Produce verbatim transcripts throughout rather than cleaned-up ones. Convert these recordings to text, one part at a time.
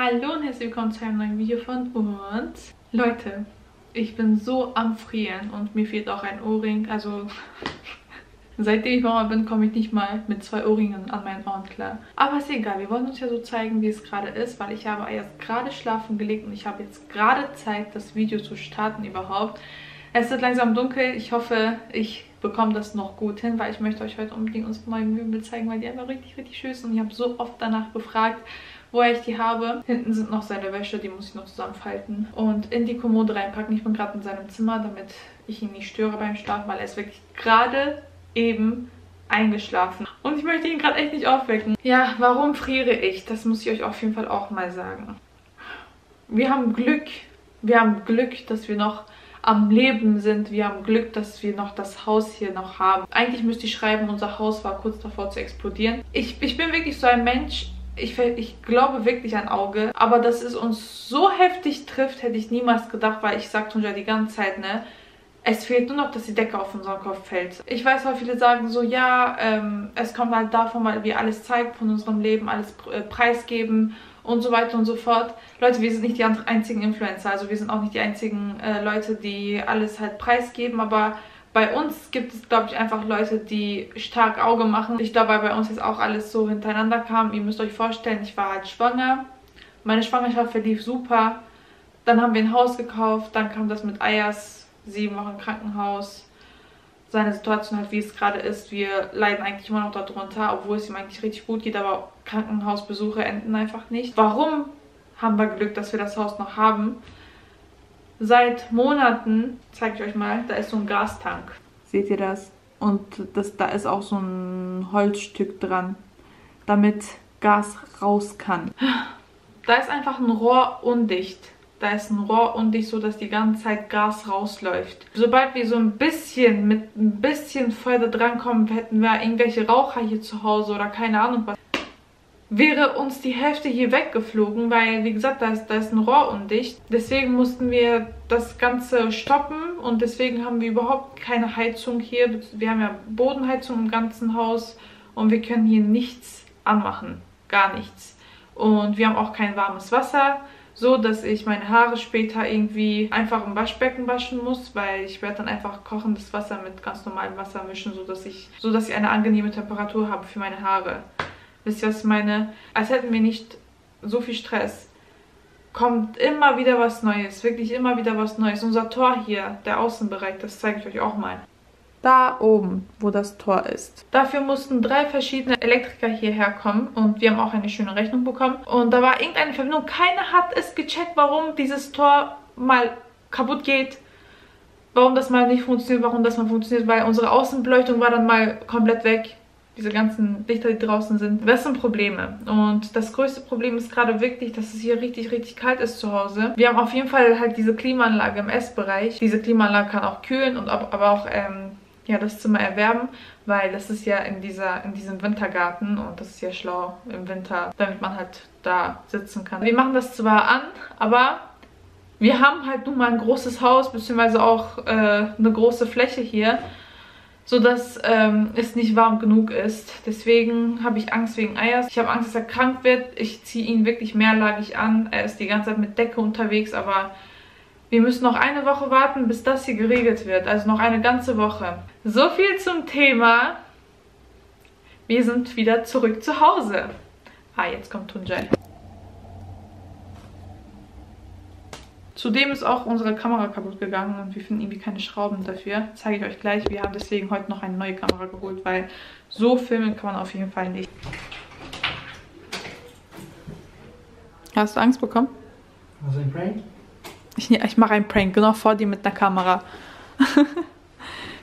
Hallo und herzlich willkommen zu einem neuen Video von uns. Leute, ich bin so am Frieren und mir fehlt auch ein Ohrring. Also seitdem ich Mama bin, komme ich nicht mal mit zwei Ohrringen an meinen Ohren klar. Aber ist egal, wir wollen uns ja so zeigen, wie es gerade ist, weil ich habe erst gerade schlafen gelegt und ich habe jetzt gerade Zeit, das Video zu starten überhaupt. Es wird langsam dunkel. Ich hoffe, ich bekomme das noch gut hin, weil ich möchte euch heute unbedingt unsere neuen Möbel zeigen, weil die einfach richtig, richtig schön sind. Ich habe so oft danach gefragt, woher ich die habe. Hinten sind noch seine Wäsche, die muss ich noch zusammenfalten und in die Kommode reinpacken. Ich bin gerade in seinem Zimmer, damit ich ihn nicht störe beim Schlafen, weil er ist wirklich gerade eben eingeschlafen. Und ich möchte ihn gerade echt nicht aufwecken. Ja, warum friere ich? Das muss ich euch auf jeden Fall auch mal sagen. Wir haben Glück. Wir haben Glück, dass wir noch am Leben sind. Wir haben Glück, dass wir noch das Haus hier noch haben. Eigentlich müsste ich schreiben, unser Haus war kurz davor zu explodieren. Ich, ich bin wirklich so ein Mensch, ich, ich glaube wirklich an Auge, aber dass es uns so heftig trifft, hätte ich niemals gedacht, weil ich sage Tuncay die ganze Zeit, ne, es fehlt nur noch, dass die Decke auf unseren Kopf fällt. Ich weiß, weil viele sagen so, ja, ähm, es kommt halt davon, weil wir alles zeigen von unserem Leben, alles äh, preisgeben und so weiter und so fort. Leute, wir sind nicht die einzigen Influencer, also wir sind auch nicht die einzigen äh, Leute, die alles halt preisgeben, aber bei uns gibt es, glaube ich, einfach Leute, die stark Auge machen. Ich glaube, bei uns jetzt auch alles so hintereinander kam. Ihr müsst euch vorstellen, ich war halt schwanger, meine Schwangerschaft verlief super, dann haben wir ein Haus gekauft, dann kam das mit Ayas, sieben Wochen im Krankenhaus, seine Situation halt, wie es gerade ist. Wir leiden eigentlich immer noch darunter, obwohl es ihm eigentlich richtig gut geht, aber Krankenhausbesuche enden einfach nicht. Warum haben wir Glück, dass wir das Haus noch haben? Seit Monaten, zeige ich euch mal, da ist so ein Gastank. Seht ihr das? Und das, da ist auch so ein Holzstück dran, damit Gas raus kann. Da ist einfach ein Rohr undicht. Da ist ein Rohr undicht, so dass die ganze Zeit Gas rausläuft. Sobald wir so ein bisschen mit ein bisschen Feuer da dran kommen, hätten wir irgendwelche Raucher hier zu Hause oder keine Ahnung was, wäre uns die Hälfte hier weggeflogen, weil, wie gesagt, da ist, da ist ein Rohr undicht. Deswegen mussten wir das Ganze stoppen und deswegen haben wir überhaupt keine Heizung hier. Wir haben ja Bodenheizung im ganzen Haus und wir können hier nichts anmachen. Gar nichts. Und wir haben auch kein warmes Wasser. So, dass ich meine Haare später irgendwie einfach im Waschbecken waschen muss, weil ich werde dann einfach kochendes Wasser mit ganz normalem Wasser mischen, sodass ich, sodass ich eine angenehme Temperatur habe für meine Haare. Wisst ihr, was ich meine? Als hätten wir nicht so viel Stress. Kommt immer wieder was Neues, wirklich immer wieder was Neues. Unser Tor hier, der Außenbereich, das zeige ich euch auch mal. Da oben, wo das Tor ist. Dafür mussten drei verschiedene Elektriker hierher kommen und wir haben auch eine schöne Rechnung bekommen. Und da war irgendeine Verbindung. Keiner hat es gecheckt, warum dieses Tor mal kaputt geht, warum das mal nicht funktioniert, warum das mal funktioniert, weil unsere Außenbeleuchtung war dann mal komplett weg. Diese ganzen Lichter, die draußen sind. Das sind Probleme. Und das größte Problem ist gerade wirklich, dass es hier richtig, richtig kalt ist zu Hause. Wir haben auf jeden Fall halt diese Klimaanlage im Essbereich. Diese Klimaanlage kann auch kühlen, und aber auch ähm, ja, das Zimmer erwärmen, weil das ist ja in, dieser, in diesem Wintergarten und das ist ja schlau im Winter, damit man halt da sitzen kann. Wir machen das zwar an, aber wir haben halt nun mal ein großes Haus, beziehungsweise auch äh, eine große Fläche hier, sodass ähm, es nicht warm genug ist. Deswegen habe ich Angst wegen Ayas. Ich habe Angst, dass er krank wird. Ich ziehe ihn wirklich mehrlagig an. Er ist die ganze Zeit mit Decke unterwegs, aber wir müssen noch eine Woche warten, bis das hier geregelt wird. Also noch eine ganze Woche. So viel zum Thema. Wir sind wieder zurück zu Hause. Ah, jetzt kommt Tuncay. Zudem ist auch unsere Kamera kaputt gegangen und wir finden irgendwie keine Schrauben dafür. Zeige ich euch gleich. Wir haben deswegen heute noch eine neue Kamera geholt, weil so filmen kann man auf jeden Fall nicht. Hast du Angst bekommen? Also ein Prank? Ich, ich mache einen Prank, genau vor dir mit einer Kamera.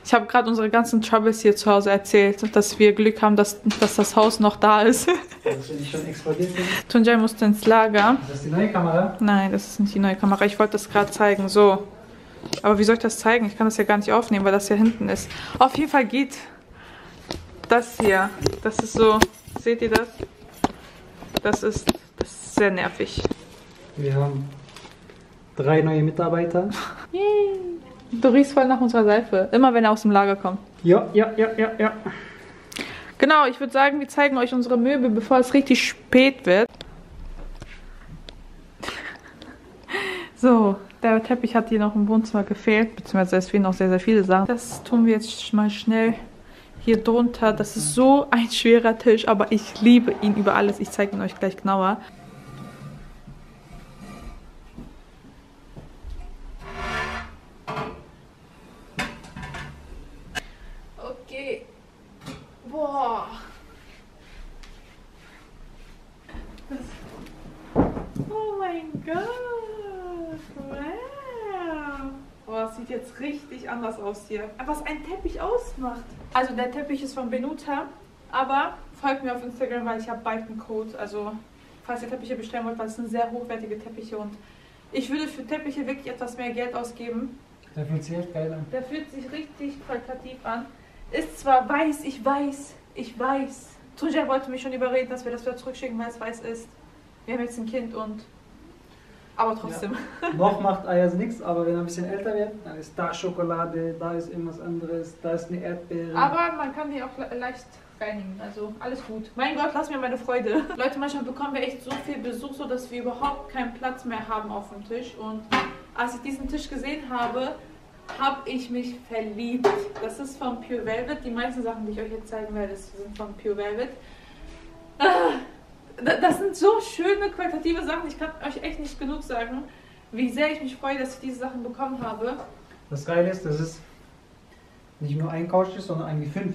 Ich habe gerade unsere ganzen Troubles hier zu Hause erzählt, dass wir Glück haben, dass, dass das Haus noch da ist. Also wenn ich schon explodiert bin. Tuncay musste ins Lager. Ist das die neue Kamera? Nein, das ist nicht die neue Kamera. Ich wollte das gerade zeigen, so. Aber wie soll ich das zeigen? Ich kann das ja gar nicht aufnehmen, weil das ja hinten ist. Auf jeden Fall geht das hier. Das ist so, seht ihr das? Das ist, das ist sehr nervig. Wir haben drei neue Mitarbeiter. Yay. Du riechst voll nach unserer Seife. Immer wenn er aus dem Lager kommt. Ja, ja, ja, ja, ja. Genau, ich würde sagen, wir zeigen euch unsere Möbel, bevor es richtig spät wird. So, der Teppich hat hier noch im Wohnzimmer gefehlt, beziehungsweise es fehlen noch sehr, sehr viele Sachen. Das tun wir jetzt mal schnell hier drunter. Das ist so ein schwerer Tisch, aber ich liebe ihn über alles. Ich zeige ihn euch gleich genauer. Okay. Boah. Oh mein Gott. Wow. Boah, es sieht jetzt richtig anders aus hier. Was ein Teppich ausmacht. Also der Teppich ist von Benuta, aber folgt mir auf Instagram, weil ich habe bald einen Code. Also falls ihr Teppiche bestellen wollt, weil es sind sehr hochwertige Teppiche und ich würde für Teppiche wirklich etwas mehr Geld ausgeben. Der fühlt sich echt geil an. Der fühlt sich richtig qualitativ an. Ist zwar weiß, ich weiß, ich weiß. Tuncay wollte mich schon überreden, dass wir das wieder zurückschicken, weil es weiß ist. Wir haben jetzt ein Kind und... Aber trotzdem. Ja. Noch macht Ayaz nichts, aber wenn er ein bisschen älter wird, dann ist da Schokolade, da ist irgendwas anderes, da ist eine Erdbeere. Aber man kann die auch le leicht reinigen, also alles gut. Mein Gott, lass mir meine Freude. Leute, manchmal bekommen wir echt so viel Besuch, so dass wir überhaupt keinen Platz mehr haben auf dem Tisch. Und als ich diesen Tisch gesehen habe, habe ich mich verliebt. Das ist von Pure Velvet. Die meisten Sachen, die ich euch jetzt zeigen werde, sind von Pure Velvet. Ah. Das sind so schöne, qualitative Sachen. Ich kann euch echt nicht genug sagen, wie sehr ich mich freue, dass ich diese Sachen bekommen habe. Das Geile ist, dass es nicht nur ein Couch ist, sondern eigentlich fünf.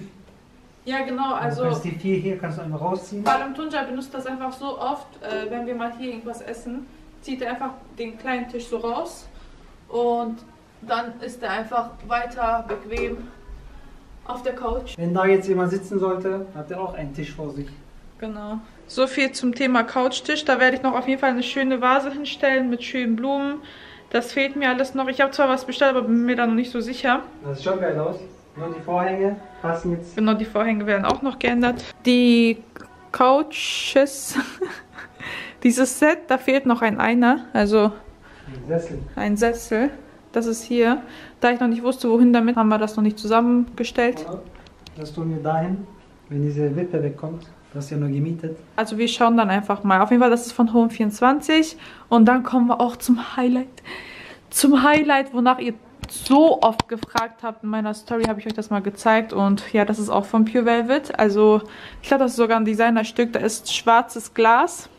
Ja, genau. Also, also die vier hier kannst du einmal rausziehen. Vor allem Tuncay benutzt das einfach so oft, äh, wenn wir mal hier irgendwas essen, zieht er einfach den kleinen Tisch so raus und dann ist er einfach weiter bequem auf der Couch. Wenn da jetzt jemand sitzen sollte, hat er auch einen Tisch vor sich. Genau. So viel zum Thema Couchtisch. Da werde ich noch auf jeden Fall eine schöne Vase hinstellen mit schönen Blumen. Das fehlt mir alles noch. Ich habe zwar was bestellt, aber bin mir da noch nicht so sicher. Das sieht schon geil aus. Nur die Vorhänge passen jetzt. Genau, die Vorhänge werden auch noch geändert. Die Couches. Dieses Set, da fehlt noch ein Einer. Also ein Sessel. Ein Sessel. Das ist hier. Da ich noch nicht wusste, wohin damit, haben wir das noch nicht zusammengestellt. Das tun wir dahin, wenn diese Witwe wegkommt. Das ist ja nur gemietet. Also wir schauen dann einfach mal. Auf jeden Fall, das ist von Home vierundzwanzig. Und dann kommen wir auch zum Highlight. Zum Highlight, wonach ihr so oft gefragt habt. In meiner Story habe ich euch das mal gezeigt. Und ja, das ist auch von Pure Velvet. Also ich glaube, das ist sogar ein Designerstück. Da ist schwarzes Glas.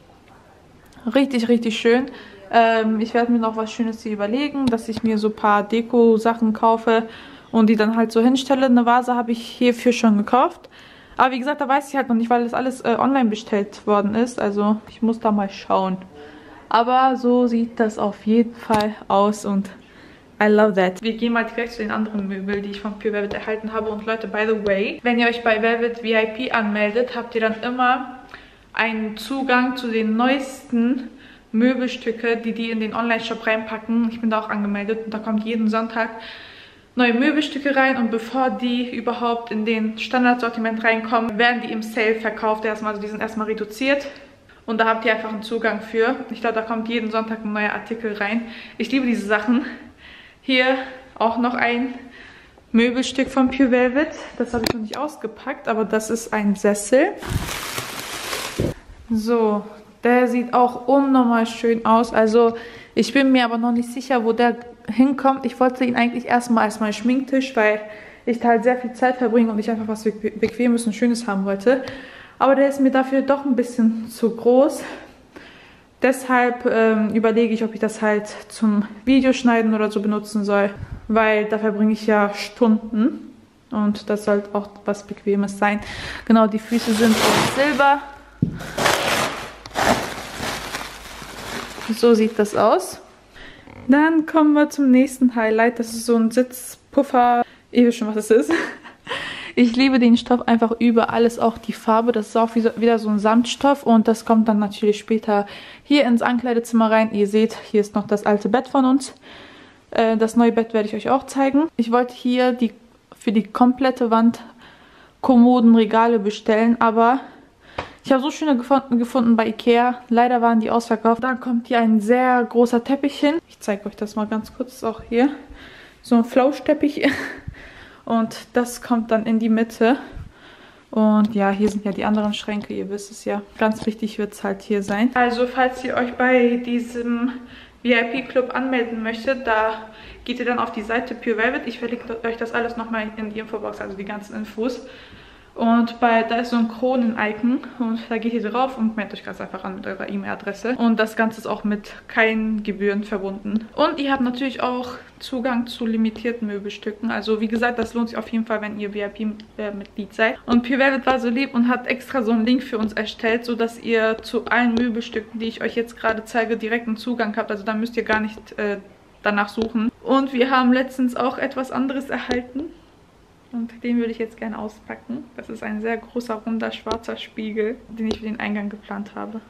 Richtig, richtig schön. Ähm, ich werde mir noch was Schönes hier überlegen, dass ich mir so ein paar Deko-Sachen kaufe und die dann halt so hinstelle. Eine Vase habe ich hierfür schon gekauft. Aber wie gesagt, da weiß ich halt noch nicht, weil das alles äh, online bestellt worden ist. Also ich muss da mal schauen. Aber so sieht das auf jeden Fall aus und I love that. Wir gehen mal direkt zu den anderen Möbeln, die ich von Pure Velvet erhalten habe. Und Leute, by the way, wenn ihr euch bei Velvet V I P anmeldet, habt ihr dann immer einen Zugang zu den neuesten Möbelstücke, die die in den Online-Shop reinpacken. Ich bin da auch angemeldet und da kommt jeden Sonntag neue Möbelstücke rein und bevor die überhaupt in den Standardsortiment reinkommen, werden die im Sale verkauft erstmal, also die sind erstmal reduziert und da habt ihr einfach einen Zugang für. Ich glaube, da kommt jeden Sonntag ein neuer Artikel rein. Ich liebe diese Sachen. Hier auch noch ein Möbelstück von Pure Velvet. Das habe ich noch nicht ausgepackt, aber das ist ein Sessel. So, der sieht auch unnormal schön aus. Also ich bin mir aber noch nicht sicher, wo der hinkommt. Ich wollte ihn eigentlich erstmal als meinen Schminktisch, weil ich da halt sehr viel Zeit verbringe und ich einfach was Bequemes und Schönes haben wollte. Aber der ist mir dafür doch ein bisschen zu groß. Deshalb ähm, überlege ich, ob ich das halt zum Videoschneiden oder so benutzen soll, weil da verbringe ich ja Stunden und das sollte auch was Bequemes sein. Genau, die Füße sind aus Silber. So sieht das aus. Dann kommen wir zum nächsten Highlight. Das ist so ein Sitzpuffer. Ihr wisst schon, was es ist. Ich liebe den Stoff einfach über alles, auch die Farbe. Das ist auch wieder so ein Samtstoff und das kommt dann natürlich später hier ins Ankleidezimmer rein. Ihr seht, hier ist noch das alte Bett von uns. Das neue Bett werde ich euch auch zeigen. Ich wollte hier die, für die komplette Wand Kommodenregale bestellen, aber... Ich habe so schöne gefunden, gefunden bei Ikea. Leider waren die ausverkauft. Dann kommt hier ein sehr großer Teppich hin. Ich zeige euch das mal ganz kurz. Das ist auch hier so ein Flauschteppich. Und das kommt dann in die Mitte. Und ja, hier sind ja die anderen Schränke. Ihr wisst es ja. Ganz wichtig wird es halt hier sein. Also falls ihr euch bei diesem V I P-Club anmelden möchtet, da geht ihr dann auf die Seite Pure Velvet. Ich verlinke euch das alles nochmal in die Infobox, also die ganzen Infos. Und bei, da ist so ein Kronen-Icon und da geht ihr drauf und meldet euch ganz einfach an mit eurer E-Mail-Adresse. Und das Ganze ist auch mit keinen Gebühren verbunden. Und ihr habt natürlich auch Zugang zu limitierten Möbelstücken. Also wie gesagt, das lohnt sich auf jeden Fall, wenn ihr V I P-Mitglied seid. Und Pure Velvet war so lieb und hat extra so einen Link für uns erstellt, sodass ihr zu allen Möbelstücken, die ich euch jetzt gerade zeige, direkten Zugang habt. Also da müsst ihr gar nicht äh, danach suchen. Und wir haben letztens auch etwas anderes erhalten. Und den würde ich jetzt gerne auspacken. Das ist ein sehr großer, runder, schwarzer Spiegel, den ich für den Eingang geplant habe.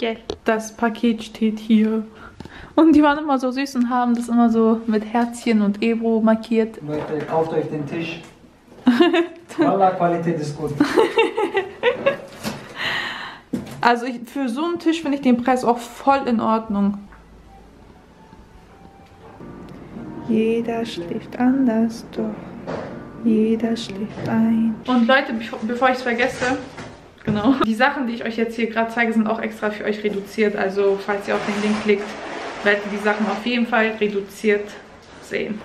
Yeah. Das Paket steht hier. Und die waren immer so süß und haben das immer so mit Herzchen und Ebro markiert. Leute, kauft euch den Tisch. Wallah, Qualität ist gut. Also ich, für so einen Tisch finde ich den Preis auch voll in Ordnung. Jeder schläft anders, doch jeder schläft ein. Und Leute, bevor ich es vergesse, genau, die Sachen, die ich euch jetzt hier gerade zeige, sind auch extra für euch reduziert. Also falls ihr auf den Link klickt, werdet ihr die Sachen auf jeden Fall reduziert sehen.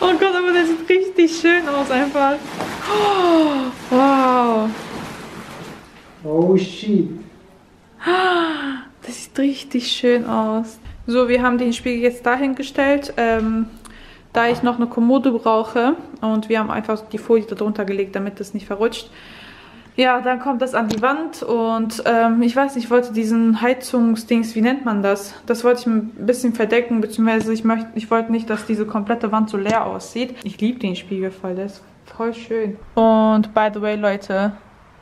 Oh Gott, aber das sieht richtig schön aus einfach. Oh, wow. Oh shit. Das sieht richtig schön aus. So, wir haben den Spiegel jetzt dahin gestellt, ähm, da ich noch eine Kommode brauche. Und wir haben einfach die Folie darunter gelegt, damit das nicht verrutscht. Ja, dann kommt das an die Wand und ähm, ich weiß nicht, ich wollte diesen Heizungsdings, wie nennt man das? Das wollte ich ein bisschen verdecken, beziehungsweise ich, möchte, ich wollte nicht, dass diese komplette Wand so leer aussieht. Ich liebe den Spiegel voll, der ist voll schön. Und by the way, Leute,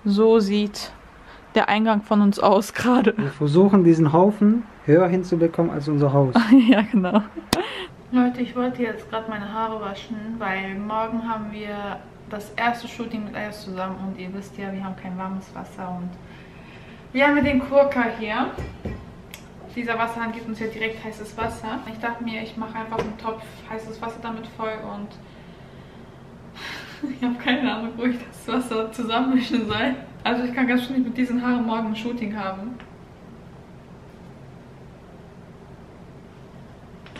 so sieht der Eingang von uns aus gerade. Wir versuchen diesen Haufen höher hinzubekommen als unser Haus. Ja, genau. Leute, ich wollte jetzt gerade meine Haare waschen, weil morgen haben wir das erste Shooting mit Ayas zusammen und ihr wisst ja, wir haben kein warmes Wasser und wir haben den Kurka hier. Dieser Wasserhahn gibt uns ja direkt heißes Wasser. Ich dachte mir, ich mache einfach einen Topf heißes Wasser damit voll und ich habe keine Ahnung, wo ich das Wasser zusammenmischen soll. Also ich kann ganz schön nicht mit diesen Haaren morgen ein Shooting haben.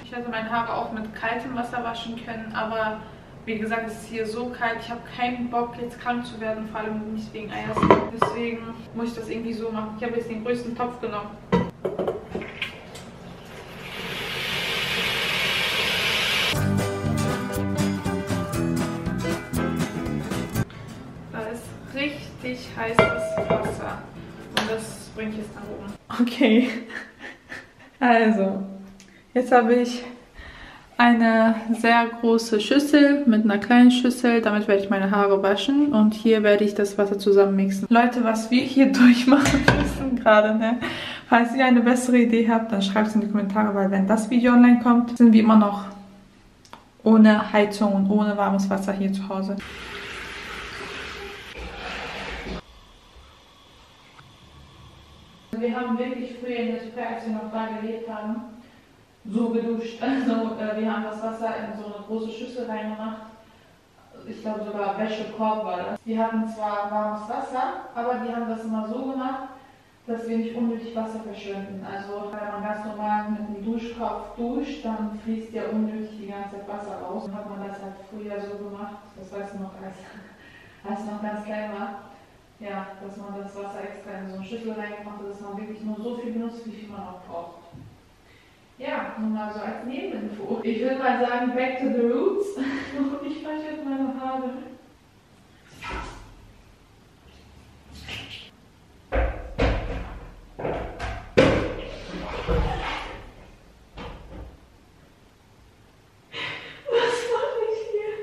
Ich hätte meine Haare auch mit kaltem Wasser waschen können, aber wie gesagt, es ist hier so kalt. Ich habe keinen Bock, jetzt krank zu werden, vor allem nicht wegen Eiers. Deswegen muss ich das irgendwie so machen. Ich habe jetzt den größten Topf genommen. Da ist richtig heißes Wasser. Und das bringe ich jetzt nach oben. Okay. Also. Jetzt habe ich eine sehr große Schüssel mit einer kleinen Schüssel. Damit werde ich meine Haare waschen und hier werde ich das Wasser zusammenmixen. Leute, was wir hier durchmachen müssen gerade, ne? Falls ihr eine bessere Idee habt, dann schreibt es in die Kommentare, weil wenn das Video online kommt, sind wir immer noch ohne Heizung und ohne warmes Wasser hier zu Hause. Wir haben wirklich früher in der Zeit, als wir noch da gelebt haben, so geduscht. Also äh, wir haben das Wasser in so eine große Schüssel reingemacht. Ich glaube sogar Wäschekorb war das. Wir hatten zwar warmes Wasser, aber wir haben das immer so gemacht, dass wir nicht unnötig Wasser verschwenden. Also wenn man ganz normal mit einem Duschkopf duscht, dann fließt ja unnötig die ganze Zeit Wasser raus. Dann hat man das halt früher so gemacht, das weiß ich noch, als, als ich noch ganz klein war. Ja, dass man das Wasser extra in so eine Schüssel reingemacht hat, dass man wirklich nur so viel benutzt, wie viel man auch braucht. Ja, nun mal so als Nebeninfo. Ich würde mal sagen, back to the roots. Und ich wasche jetzt meine Haare. Was mache ich hier?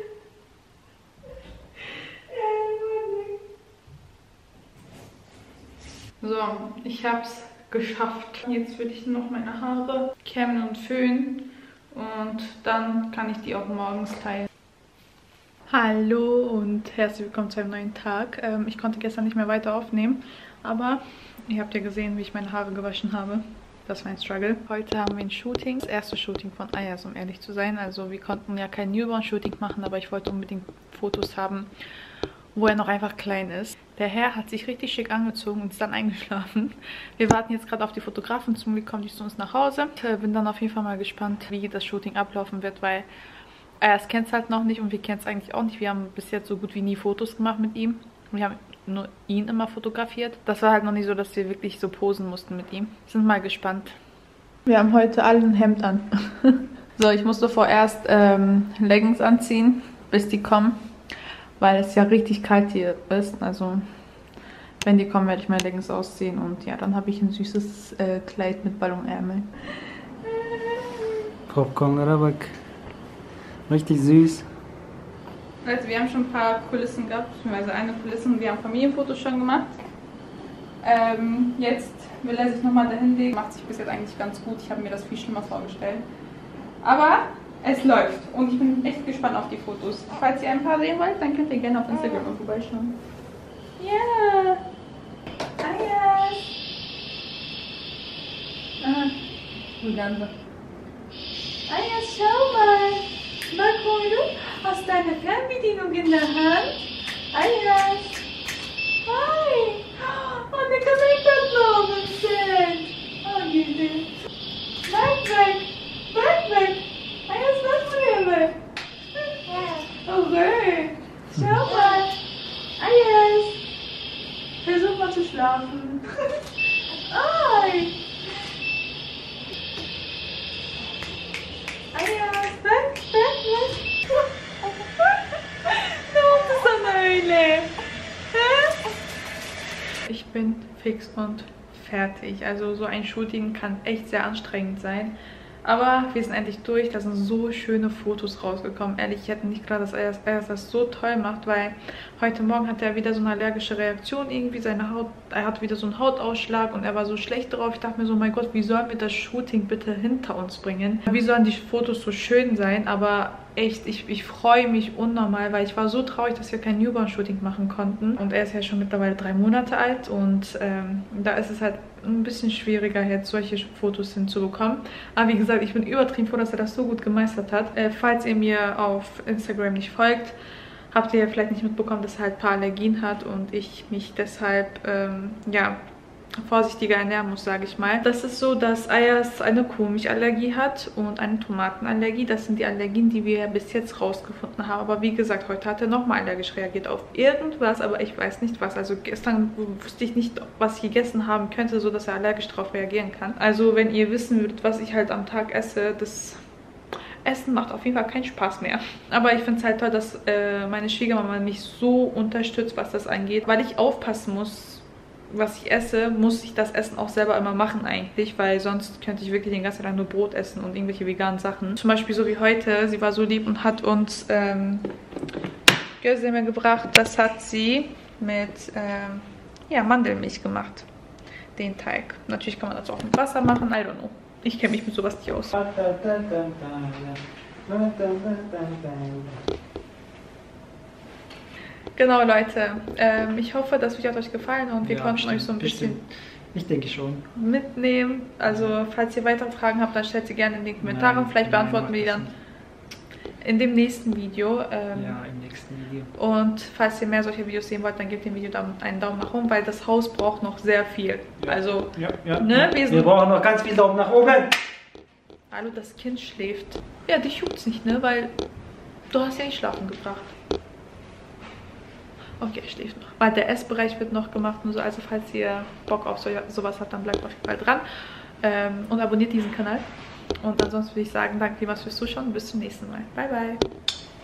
So, ich hab's geschafft. Jetzt würde ich noch meine Haare kämmen und föhnen und dann kann ich die auch morgens teilen. Hallo und herzlich willkommen zu einem neuen Tag. Ähm, ich konnte gestern nicht mehr weiter aufnehmen, aber ihr habt ja gesehen, wie ich meine Haare gewaschen habe. Das war ein Struggle. Heute haben wir ein Shooting, das erste Shooting von Ayas, um ehrlich zu sein. Also wir konnten ja kein Newborn-Shooting machen, aber ich wollte unbedingt Fotos haben, wo er noch einfach klein ist. Der Herr hat sich richtig schick angezogen und ist dann eingeschlafen. Wir warten jetzt gerade auf die Fotografen. Zum Glück kommen die zu uns nach Hause. Ich bin dann auf jeden Fall mal gespannt, wie das Shooting ablaufen wird, weil er es kennt halt noch nicht und wir kennen es eigentlich auch nicht. Wir haben bis jetzt so gut wie nie Fotos gemacht mit ihm. Wir haben nur ihn immer fotografiert. Das war halt noch nicht so, dass wir wirklich so posen mussten mit ihm. Sind mal gespannt. Wir haben heute alle ein Hemd an. So, ich musste vorerst ähm, Leggings anziehen, bis die kommen, weil es ja richtig kalt hier ist. Also wenn die kommen, werde ich meine Leggings ausziehen und ja, dann habe ich ein süßes äh, Kleid mit Ballonärmeln. Popcorn Rabak. Richtig süß. Also wir haben schon ein paar Kulissen gehabt, beziehungsweise eine Kulisse, und wir haben Familienfotos schon gemacht. Ähm, jetzt will er sich nochmal dahin legen. Macht sich bis jetzt eigentlich ganz gut. Ich habe mir das viel schlimmer vorgestellt. Aber es läuft und ich bin echt gespannt auf die Fotos. Falls ihr ein paar sehen wollt, dann könnt ihr gerne auf Instagram mal vorbeischauen. Ja! Ayas! Ah, die Ganze. Ayas, schau mal! Marco, du hast deine Fernbedienung in der Hand. Ayas! Hi! Oh, ne Kamerablumen sind! Oh, die sind! Bleib weg! Bleib weg! Ayas, bleib weg! Okay! Schau mal! Ayas! Versuch mal zu schlafen! Ay! Ayas! Bleib weg! Warum ist das eine Höhle? Ich bin fix und fertig. Also so ein Shooting kann echt sehr anstrengend sein. Aber wir sind endlich durch. Da sind so schöne Fotos rausgekommen. Ehrlich, ich hätte nicht gedacht, dass er das so toll macht, weil heute Morgen hat er wieder so eine allergische Reaktion irgendwie. Seine Haut, er hat wieder so einen Hautausschlag und er war so schlecht drauf. Ich dachte mir so, mein Gott, wie sollen wir das Shooting bitte hinter uns bringen? Wie sollen die Fotos so schön sein? Aber echt, ich, ich freue mich unnormal, weil ich war so traurig, dass wir kein Newborn-Shooting machen konnten. Und er ist ja schon mittlerweile drei Monate alt und ähm, da ist es halt ein bisschen schwieriger, jetzt solche Fotos hinzubekommen. Aber wie gesagt, ich bin übertrieben froh, dass er das so gut gemeistert hat. Äh, falls ihr mir auf Instagram nicht folgt, habt ihr ja vielleicht nicht mitbekommen, dass er halt ein paar Allergien hat und ich mich deshalb, ähm, ja... vorsichtiger ernähren muss, sage ich mal. Das ist so, dass Ayas eine Kuhmilchallergie hat und eine Tomatenallergie. Das sind die Allergien, die wir bis jetzt rausgefunden haben. Aber wie gesagt, heute hat er nochmal allergisch reagiert auf irgendwas, aber ich weiß nicht was. Also gestern wusste ich nicht, was ich gegessen haben könnte, sodass er allergisch darauf reagieren kann. Also wenn ihr wissen würdet, was ich halt am Tag esse, das... Essen macht auf jeden Fall keinen Spaß mehr. Aber ich finde es halt toll, dass äh, meine Schwiegermama mich so unterstützt, was das angeht, weil ich aufpassen muss, was ich esse, muss ich das Essen auch selber immer machen eigentlich, weil sonst könnte ich wirklich den ganzen Tag nur Brot essen und irgendwelche veganen Sachen. Zum Beispiel so wie heute, sie war so lieb und hat uns ähm, Gözleme gebracht. Das hat sie mit ähm, ja, Mandelmilch gemacht, den Teig. Natürlich kann man das auch mit Wasser machen, I don't know. Ich kenne mich mit sowas nicht aus. Genau, Leute. Ähm, ich hoffe, das Video hat euch gefallen und wir ja, konnten bestimmt, euch so ein bisschen bestimmt. ich denke schon. mitnehmen. Also, falls ihr weitere Fragen habt, dann stellt sie gerne in den Kommentaren. Nein, Vielleicht beantworten nein, wir die dann in dem nächsten Video. Ähm, ja, im nächsten Video. Und falls ihr mehr solche Videos sehen wollt, dann gebt dem Video einen Daumen nach oben, weil das Haus braucht noch sehr viel. Ja. Also, ja, ja, ne? Ja. Wir, wir brauchen noch ganz viel Daumen nach oben. Hallo, das Kind schläft. Ja, dich juckt's nicht, ne? Weil du hast ja nicht schlafen gebracht. Okay, ich schläfe noch. Weil der Essbereich wird noch gemacht und so. Also falls ihr Bock auf so, sowas habt, dann bleibt auf jeden Fall dran. Ähm, und abonniert diesen Kanal. Und ansonsten würde ich sagen, danke vielmals fürs Zuschauen. Bis zum nächsten Mal. Bye, bye.